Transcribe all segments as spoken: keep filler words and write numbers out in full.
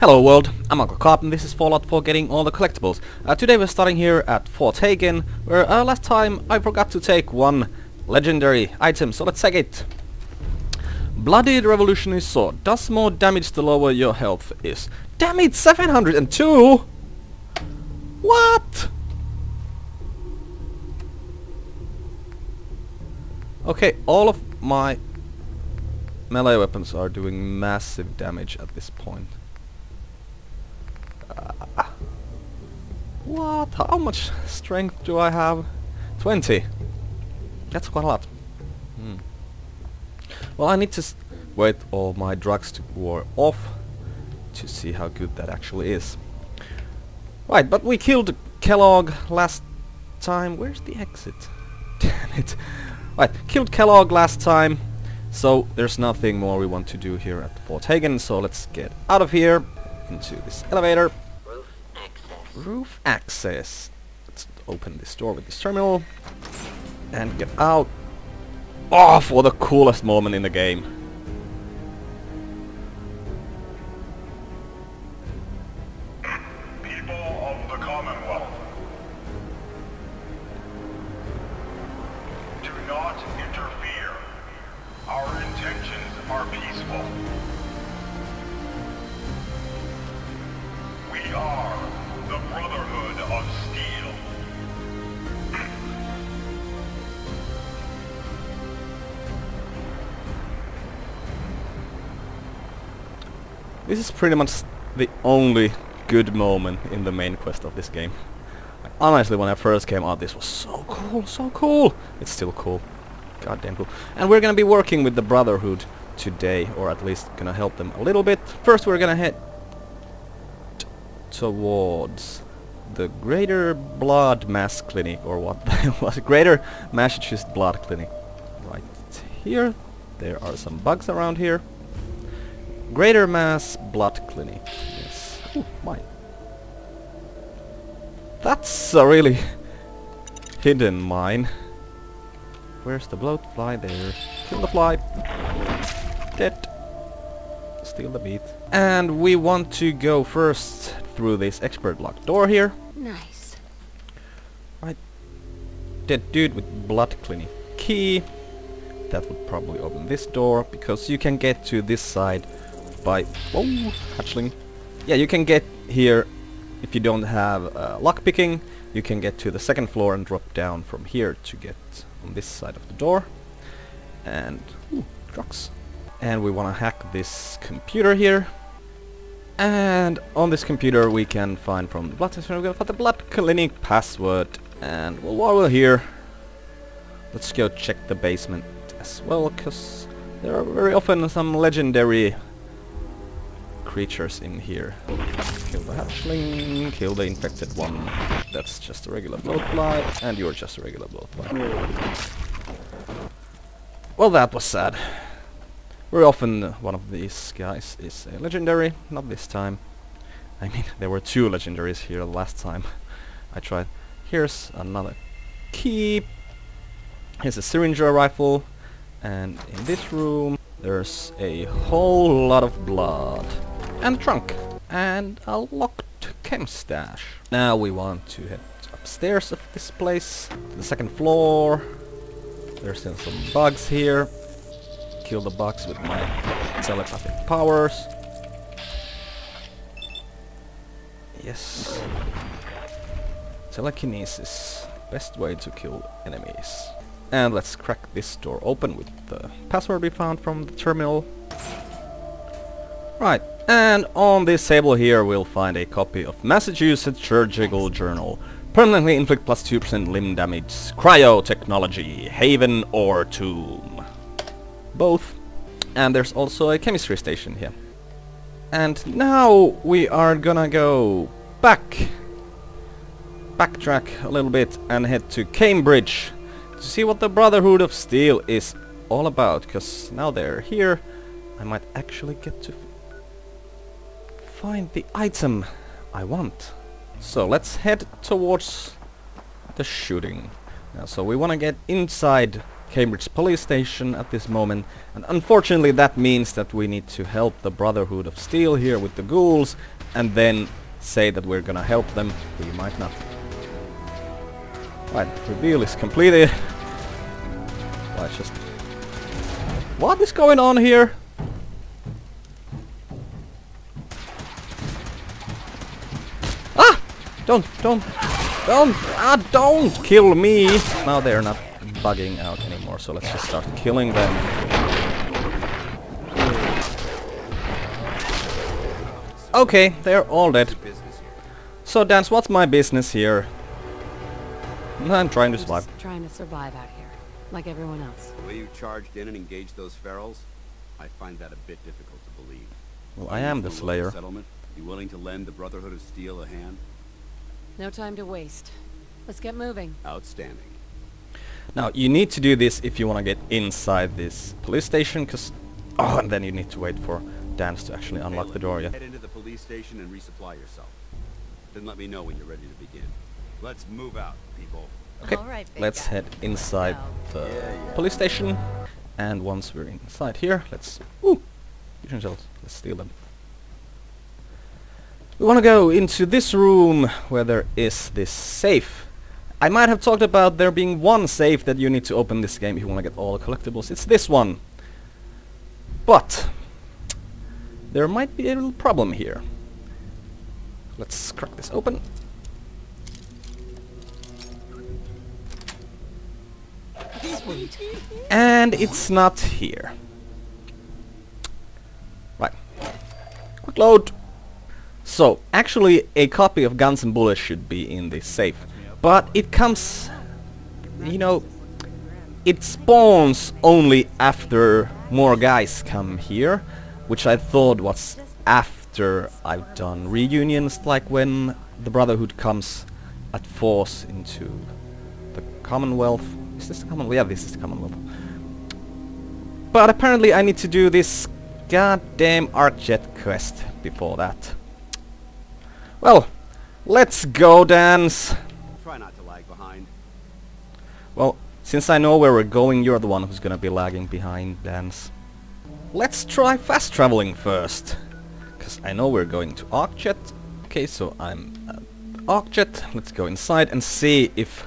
Hello world, I'm Uncle Carp and this is Fallout four Getting All the Collectibles. Uh, today we're starting here at Fort Hagen, where uh, last time I forgot to take one legendary item, so let's take it. Bloodied Revolutionary Sword. Does more damage the lower your health is. Damn it, seven hundred two?! What?! Okay, all of my melee weapons are doing massive damage at this point. Uh, what? How much strength do I have? twenty. That's quite a lot. Hmm. Well, I need to s wait all my drugs to wear off to see how good that actually is. Right, but we killed Kellogg last time. Where's the exit? Damn it. Right, killed Kellogg last time, so there's nothing more we want to do here at Fort Hagen, so let's get out of here into this elevator. Roof access. Roof access. Let's open this door with this terminal and get out. Oh, for the coolest moment in the game. People of the Commonwealth, do not interfere. Our intentions are peaceful. We are the Brotherhood of Steel. This is pretty much the only good moment in the main quest of this game. Like, honestly, when I first came out, this was so cool, so cool! It's still cool. Goddamn cool. And we're gonna be working with the Brotherhood today, or at least gonna help them a little bit. First we're gonna head towards the Greater Blood Mass Clinic, or what the hell was it? Greater Massachusetts Blood Clinic. Right here. There are some bugs around here. Greater Mass Blood Clinic. Yes. Ooh, my. That's a really hidden mine. Where's the bloatfly? There. Kill the fly. Dead. Steal the meat. And we want to go first through this expert lock door here. Nice. Right. Dead dude with blood clinic key. That would probably open this door, because you can get to this side by... Oh, hatchling. Yeah, you can get here if you don't have uh, lockpicking. You can get to the second floor and drop down from here to get on this side of the door. And... Ooh, drugs. And we want to hack this computer here. And on this computer we can find from the blood test, we're going to find the blood clinic password. And well, while we're here, let's go check the basement as well, because there are very often some legendary creatures in here. Kill the hatchling, kill the infected one. That's just a regular blowfly, and you're just a regular blowfly. Well, that was sad. Very often uh, one of these guys is a legendary, not this time. I mean, there were two legendaries here last time I tried. Here's another key. Here's a Syringer rifle. And in this room, there's a whole lot of blood. And a trunk. And a locked chem stash. Now we want to head upstairs of this place, to the second floor. There's still some bugs here. Kill the bugs with my telepathic powers. Yes. Telekinesis. Best way to kill enemies. And let's crack this door open with the password we found from the terminal. Right, and on this table here we'll find a copy of Massachusetts Surgical Journal. Permanently inflict plus two percent limb damage. Cryo technology. Haven or tomb. Both. And there's also a chemistry station here. And now we are gonna go back. Backtrack a little bit and head to Cambridge to see what the Brotherhood of Steel is all about, because now they're here. I might actually get to find the item I want. So let's head towards the shooting. Now, so we want to get inside Cambridge Police Station at this moment, and unfortunately that means that we need to help the Brotherhood of Steel here with the ghouls and then say that we're gonna help them. We might not. Right, reveal is completed. Well, just what is going on here? Ah! Don't, don't, don't, ah, don't kill me! Now they're not bugging out anymore, so let's just start killing them. Okay, they're all dead. So Danse, what's my business here? I'm trying to survive. Just trying to survive out here, like everyone else. The way you charged in and engaged those ferals, I find that a bit difficult to believe. Well, I am the Slayer. Settlement. You willing to lend the Brotherhood of Steel a hand? No time to waste. Let's get moving. Outstanding. Now, you need to do this if you want to get inside this police station, because... Oh, and then you need to wait for Danse to actually unlock hey, the door, yeah. Head into the police station and resupply yourself. Then let me know when you're ready to begin. Let's move out, people. Okay, right, let's guy. head inside the yeah, yeah. police station. And once we're inside here, let's... Ooh! Fusion shells. Let's steal them. We want to go into this room where there is this safe. I might have talked about there being one safe that you need to open this game if you want to get all the collectibles. It's this one. But there might be a little problem here. Let's crack this open. Sweet. And it's not here. Right. Quick load. So, actually a copy of Guns and Bullets should be in this safe. But it comes, you know, it spawns only after more guys come here, which I thought was after I've done reunions, like when the Brotherhood comes at force into the Commonwealth. Is this the Commonwealth? Yeah, this is the Commonwealth. But apparently I need to do this goddamn Arcjet quest before that. Well, let's go, Danse! Try not to lag behind. Well, since I know where we're going, you're the one who's gonna be lagging behind, Danse. Let's try fast traveling first, because I know we're going to Arcjet. Okay, so I'm at Arcjet. Let's go inside and see if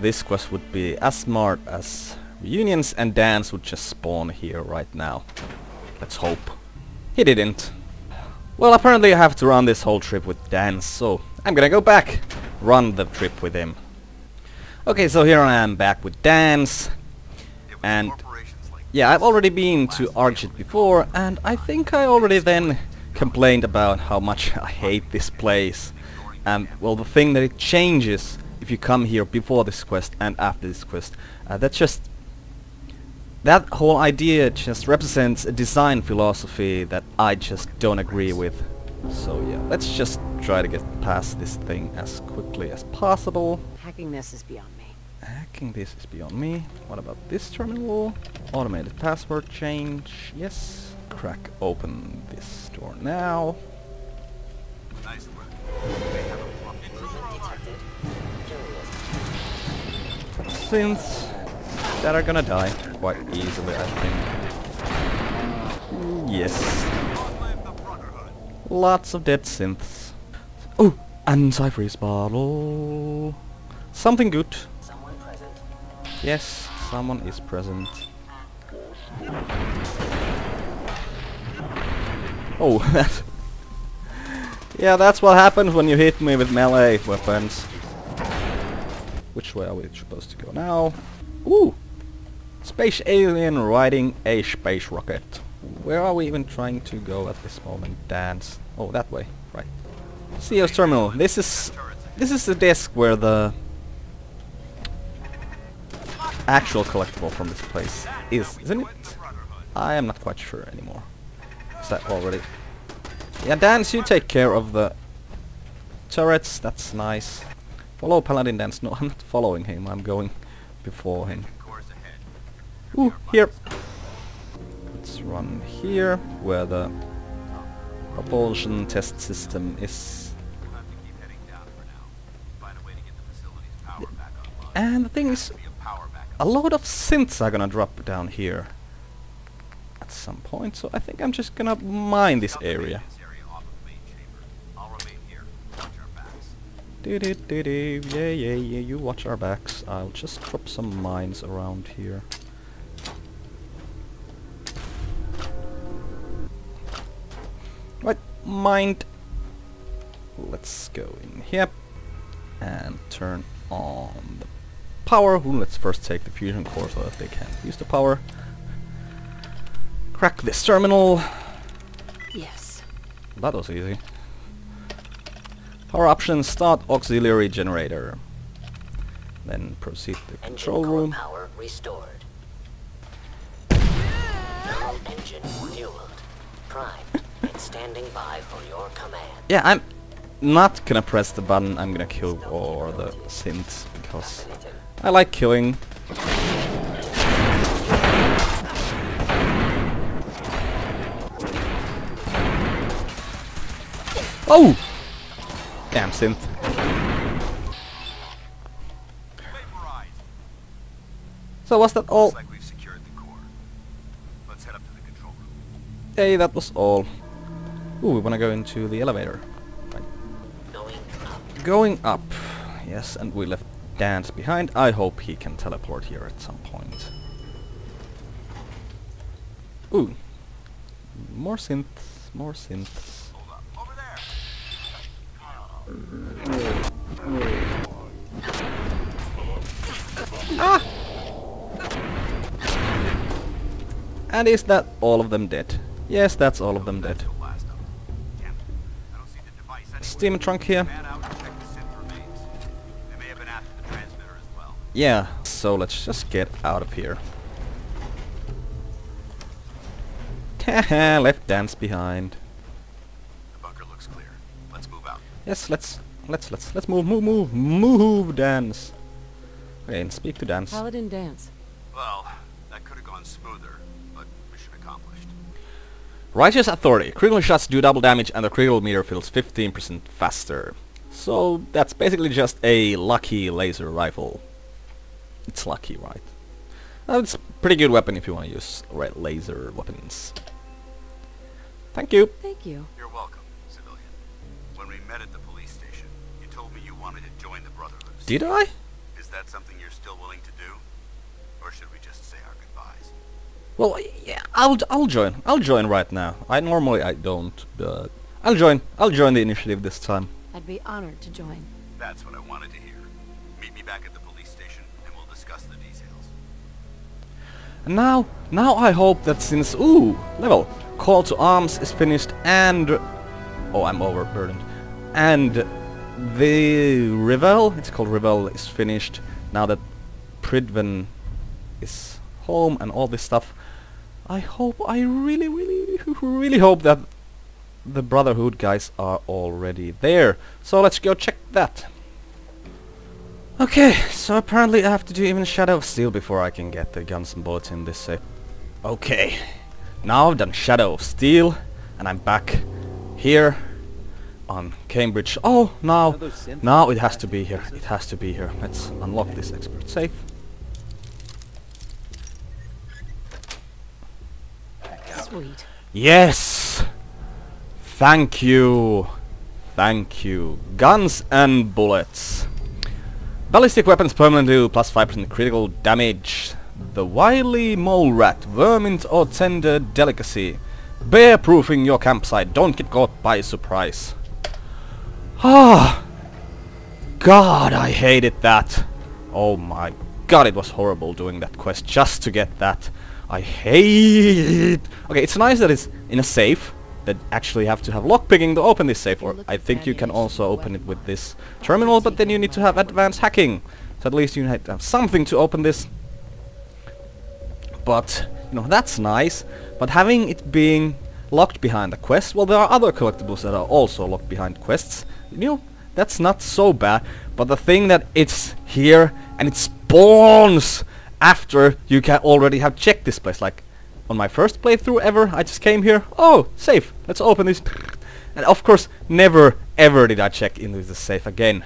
this quest would be as smart as reunions and Danse would just spawn here right now. Let's hope. He didn't. Well, apparently I have to run this whole trip with Danse, so I'm gonna go back. Run the trip with him. Okay, so here I am back with Danse, and yeah, I've already been to Arcjet before, and I think I already then complained about how much I hate this place. And um, well, the thing that it changes if you come here before this quest and after this quest, uh, that's just that whole idea just represents a design philosophy that I just don't agree with. So yeah, let's just try to get past this thing as quickly as possible. Hacking this is beyond me. Hacking this is beyond me. What about this terminal? Automated password change. Yes. Crack open this door now. Nice work. They have a Since that are gonna die quite easily, I think. Yes. Lots of dead synths. Oh, antifreeze bottle. Something good. Someone present. Yes, someone is present. Oh, that. Yeah, that's what happens when you hit me with melee weapons. Which way are we supposed to go now? Ooh, space alien riding a space rocket. Where are we even trying to go at this moment, Danse? Oh, that way, right. C O's terminal. This is this is the desk where the actual collectible from this place is, isn't it? I am not quite sure anymore. Is that already? Yeah, Danse, you take care of the turrets. That's nice. Follow Paladin Danse. No, I'm not following him. I'm going before him. Ooh, here. Let's run here, where the propulsion test system is. We'll have to keep heading down for now. Find a way to get the facility's power back online. And the thing is, a load of synths are gonna drop down here at some point, so I think I'm just gonna mine this area. Do do do do, yeah yeah yeah, you watch our backs. I'll just drop some mines around here. Right, mined. Let's go in here and turn on the power. Ooh, let's first take the fusion core so that they can use the power. Crack this terminal. Yes. That was easy. Power options, start auxiliary generator. Then proceed to the control room. Power restored. Engine fueled. Primed and standing by for your command. Yeah, I'm not gonna press the button, I'm gonna kill all the synths because I like killing. Oh! Damn synth. So was that all? Like we've secured the core. Let's head up to the control room. Hey, that was all. Ooh, we wanna go into the elevator. Right. Going up. Going up. Yes, and we left Danse behind. I hope he can teleport here at some point. Ooh. More synths, more synths. Ah! And is that all of them dead? Yes, that's all of them dead. Steam trunk here. Yeah, so let's just get out of here. Haha, left Danse behind. Yes, let's let's let's let's move, move, move, move, Danse. Okay, and speak to Danse. Paladin Danse. Well, that could have gone smoother, but mission accomplished. Righteous Authority. Critical shots do double damage, and the critical meter fills fifteen percent faster. So that's basically just a lucky laser rifle. It's lucky, right? Uh, it's a pretty good weapon if you want to use right laser weapons. Thank you. Thank you. You're welcome. Did I? Is that something you're still willing to do, or should we just say our goodbyes? Well, yeah, I'll I'll join. I'll join right now. I normally I don't, but I'll join. I'll join the initiative this time. I'd be honored to join. That's what I wanted to hear. Meet me back at the police station, and we'll discuss the details. And now, now I hope that since ooh level Call to Arms is finished and oh I'm overburdened and. The Revel, it's called Revel, is finished now that Pridven is home and all this stuff. I hope, I really, really, really hope that the Brotherhood guys are already there. So let's go check that. Okay, so apparently I have to do even Shadow of Steel before I can get the Guns and Bullets in this save. Okay, now I've done Shadow of Steel and I'm back here. On Cambridge. Oh, now, now it has to be here. It has to be here. Let's unlock this expert safe. Sweet. Yes. Thank you. Thank you. Guns and Bullets. Ballistic weapons permanently do plus five percent critical damage. The wily mole rat, vermin or tender delicacy. Bear proofing your campsite. Don't get caught by surprise. Ah, God, I hated that. Oh my God, it was horrible doing that quest just to get that. I hate it. Okay, it's nice that it's in a safe that actually have to have lockpicking to open this safe. Or I think you can also open it with this terminal, but then you need to have advanced hacking. So at least you need to have something to open this. But, you know, that's nice. But having it being locked behind a quest, well, there are other collectibles that are also locked behind quests. You know, that's not so bad, but the thing that it's here and it spawns after you can already have checked this place. Like on my first playthrough ever, I just came here, oh, safe, let's open this. And of course, never ever did I check into the safe again.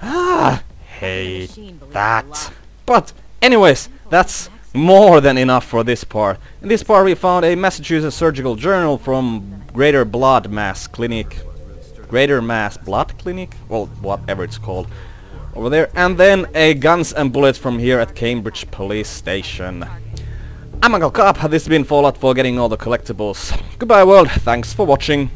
Ah, hate that. But anyways, that's more than enough for this part. In this part we found a Massachusetts Surgical Journal from Greater Blood Mass Clinic. Greater Mass Blood Clinic? Well, whatever it's called. Over there. And then a Guns and Bullets from here at Cambridge Police Station. I'm Uncle Carp. This has been Fallout four, getting all the collectibles. Goodbye world, thanks for watching.